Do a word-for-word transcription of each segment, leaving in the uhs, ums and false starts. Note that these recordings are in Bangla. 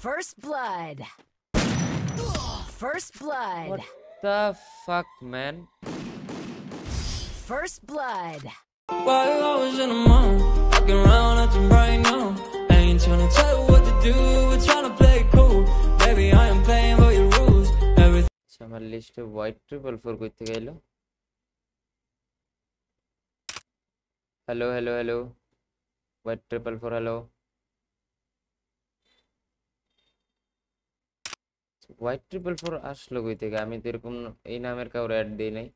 First blood. First blood. What the fuck, man? First blood. While I was in the mall, fucking around at the right now. I ain't trying to tell you what to do, we're trying to play cool. Baby, I am playing by your rules. Everything. So my list of white triple four with the hello. Hello, hello, hello. White triple four, hello. White triple four আসলো কই থেকে আমি তো এরকম এই নামের কাউরে অ্যাড দেই নাই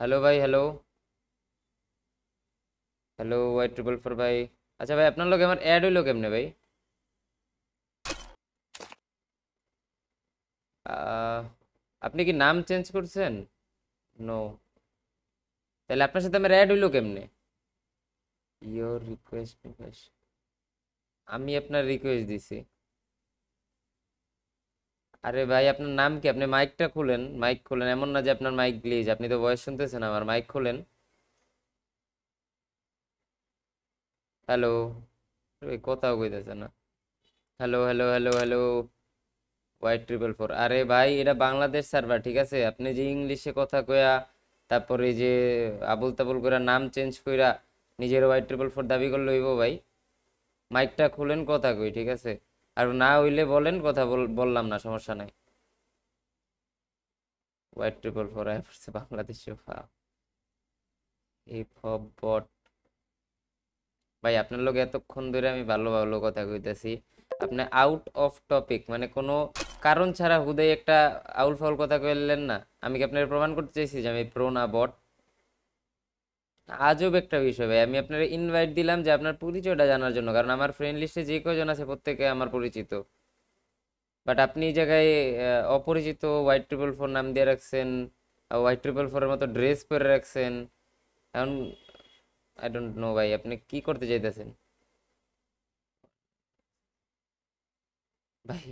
হ্যালো ভাই hello hello white triple four ভাই আচ্ছা ভাই আপনার লগে আমার অ্যাড হইলো কেমনে ভাই আপনি কি নাম চেঞ্জ করছেন নো তাহলে আপনার সাথে আমার অ্যাড হইলো কেমনে ইওর রিকোয়েস্ট প্রকাশ আমি আপনার রিকোয়েস্ট দিছি अरे भाई अपना नाम क्या अपने माइक टा खोलें माइक खोलें एमन ना जे अपना माइक ग्लिच अपनी तो वॉइस सुनते से ना हमारा माइक खोलें हेलो भाई कोता हो गई था ना hello hello hello hello white triple four अरे भाई ये बांग्लादेश सर्वर ठीक है से अपने जी इंग्लिशे कोता कोया तब पर ये जे आबुल तबुल कोरा नाम चेंज कोरा निजेर व्हाइट ट्रिपल फोर दाबी कर लो भाई माइक टा खोलें कोता कोई ठीक है से আর না হইলে বলেন কথা বললাম না সমস্যা নাই হোয়াইট ট্রিপল ফোর আইছে বাংলাদেশে ফাও এই ফব বট ভাই আপনার লগে এতক্ষণ ধরে আমি ভালো ভালো কথা কইতাছি আপনি আউট অফ টপিক মানে কোনো কারণ ছাড়া হুদাই একটা আউল ফাউল কথা কইলেন না আমি কি আপনাদের প্রমাণ করতে চাইছি যে আমি প্রো না বট আজব একটা বিষয় ভাই আমি আপনারে ইনভাইট দিলাম যে আপনার পরিচয়টা জানার জন্য কারণ আমার ফ্রেন্ড লিস্টে যে কয়জন আছে প্রত্যেককে আমার পরিচিত বাট আপনি এই জায়গায় অপরিচিত হোয়াইট ট্রিপল ফোর নাম দিয়ে রাখছেন হোয়াইট ট্রিপল ফোর এর মতো ড্রেস পরে রাখছেন এখন আই ডোন্ট নো ভাই আপনি কি করতে চাইতেছেন ভাই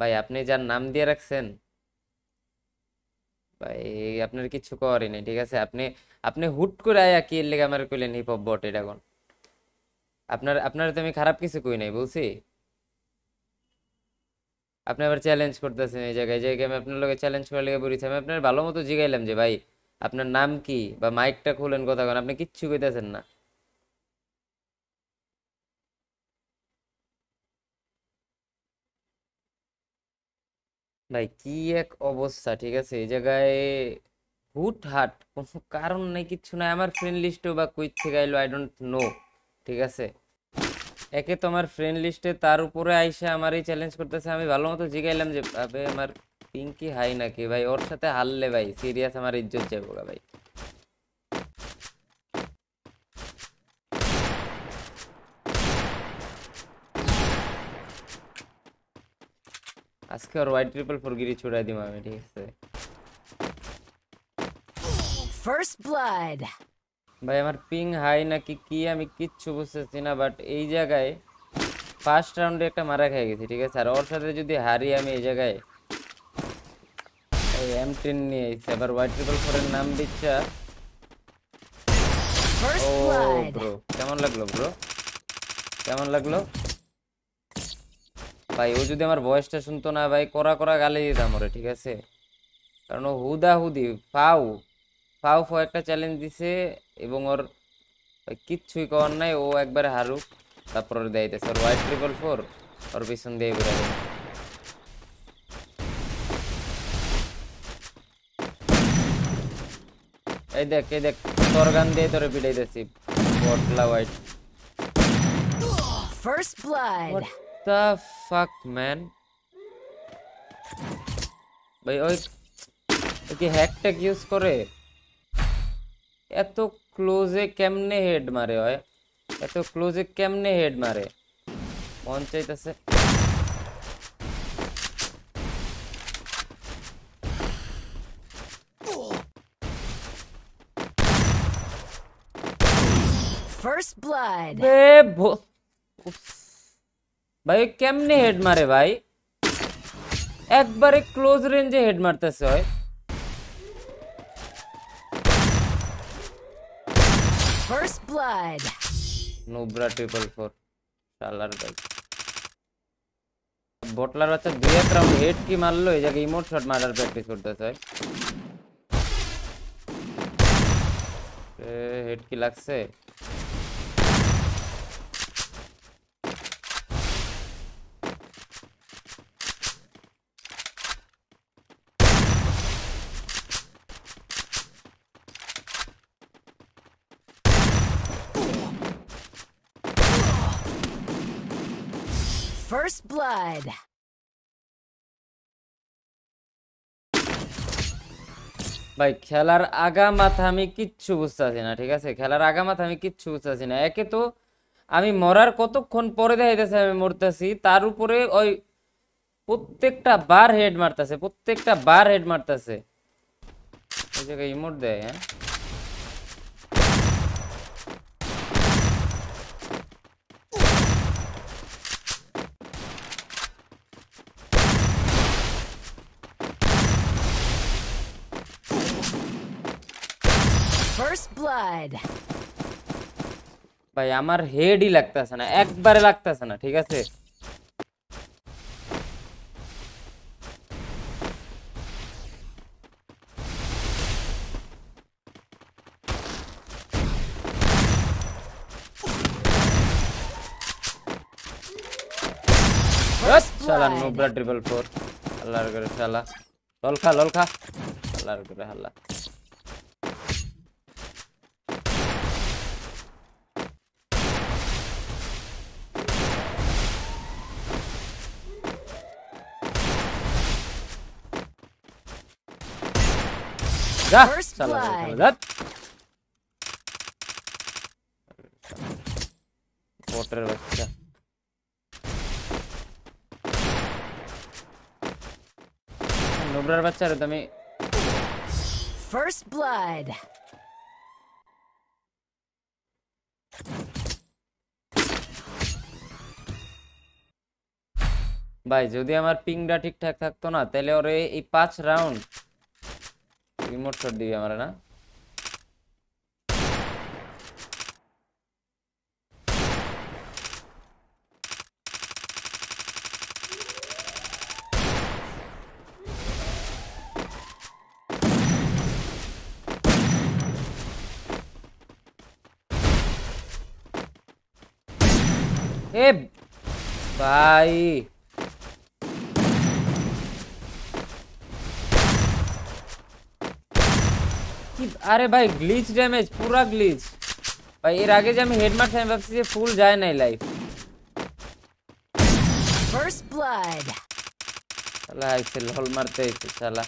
ভাই আপনি যার নাম দিয়ে রাখছেন ভাই আপনার কিছু করি নাই ঠিক আছে আপনি আপনি হুট করে আয়া কি লাগা আমার কইলেন হিপ হপ বট এটা কোন আপনার আপনার তো আমি খারাপ কিছু কই নাই বলছি আপনি আবার চ্যালেঞ্জ করতেছেন এই জায়গায় যে আমি আপনার লগে চ্যালেঞ্জ করার লাগি বইছি আমি আপনার ভালো মতো জিগাইলাম যে ভাই আপনার নাম কি বা মাইকটা খুলেন কথা কোন আপনি কিচ্ছু কইতাছেন না भाई की एक अवस्था ठीक है से जगह हुट हाट कोनो कारण नहीं किच्छु ना आमार फ्रेंड लिस्टे बा कोई থেকে আইলো আই ডোন্ট নো ঠিক আছে একে তো আমার ফ্রেন্ড লিস্টে তার উপরে আইসা আমারই চ্যালেঞ্জ করতেছে আমি ভালো মতো জিগাইলাম যে ভাই আমার পিঙ্কি হাই নাকি ভাই ওর সাথে হারলে ভাই সিরিয়াস আমার इज्जत যাবেগা ভাই আজকে আর হোয়াইট ট্রিপল ফোর গিরি ছড়াই দিম আমি ঠিক আছে ফার্স্ট ব্লাড ভাই আমার পিং হাই নাকি কি আমি কিচ্ছু বুঝতেছি না বাট এই জায়গায় ফার্স্ট রাউন্ডে একটা মারা খেয়ে গেছি ঠিক আছে আর ওর সাথে যদি হারি আমি এই জায়গায় এই এম টেন নিয়ে আইছি আবার হোয়াইট ট্রিপল ফোর এর নাম দিচ্ছা ফার্স্ট ব্লাড ব্রো কেমন লাগলো ব্রো কেমন লাগলো भाई वो जो हमारे वॉइस टा सुनतो ना भाई कोरा कोरा गाली दिता मोरे ठीक है से कारण हुदा हुदी फाउ फाउ फो एक चैलेंज दिसे एवं और किच्छुई कोन नाई ओ एक बार हारू तापर देते सर व्हाइट ट्रिपल फोर और पिछन दे पूरा ए देख ए देख तोरगान दे तोरे पिटाई देसी बोटला white first blood The fuck man भाई ओए ओके हैक टेक यूज करे এত ক্লোজে কেমনে হেড মারে হয় এত ক্লোজে কেমনে হেড মারে মন চাইতাছে First blood भाई कैमने हेड मारे भाई एक बार एक क्लोज रेंजे हेड मारता से फर्स्ट ब्लड नोब्रा ट्रिपल फोर सालार भाई बोटलार बच्चा दुएत राउंड हेड की मार लो, ये जगह इमोट शॉट मारने प्रैक्टिस करता है सर। हेड की लग से first blood. भाई খেলার আগা মাথা আমি কিচ্ছু বুঝতাছি না, ঠিক আছে? খেলার আগা মাথা আমি কিচ্ছু বুঝতাছি না। একে তো আমি মরার কতক্ষণ পরে দেখাইতেছে আমি মরতেছি, তার উপরে ওই প্রত্যেকটা বার হেড মারতাছে, প্রত্যেকটা বার হেড মারতাছে। এই জায়গা ইমোট দেয়, হ্যাঁ। First blood. भाई हमार हेड ही लगता है ना, एक बार लगता है ना, ठीक है से? साला नोब्रा ट्रिपल फोर हल्ला करे साला लोलखा लोलखा हल्ला करे हल्ला जा, चला जा, वाटर बच्चा। नोब्रार बच्चा रे तुमी। First blood. भाई যদি আমার পিংটা ঠিকঠাক থাকতো না তাহলে ওরে এই পাঁচ রাউন্ড रिमोट शॉट दिया हमारा ना। ए भाई अरे भाई ग्लिच डैमेज पूरा ग्लिच। भाई ये आगे जब हेड मार से वापस से फुल जाए नहीं लाइफ। First blood. साला ऐसे लॉल मारते है साला।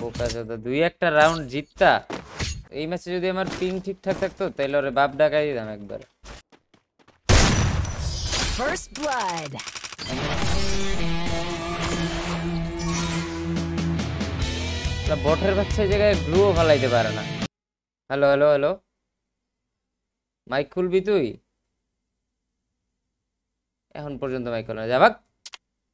वो कैसे तो दुई एकटा राउंड जीतता। এই ম্যাচে যদি আমার পিং ঠিকঠাক থাকতো তাহলে ওরে বাপ ডাকাই দিতাম একবার। First blood. बॉटर बच्चे जगह ग्लू फैलाइते पारे ना। हेलो हेलो हेलो माइक खुलबी तुई एखन पर्यन्त माइक खुले ना।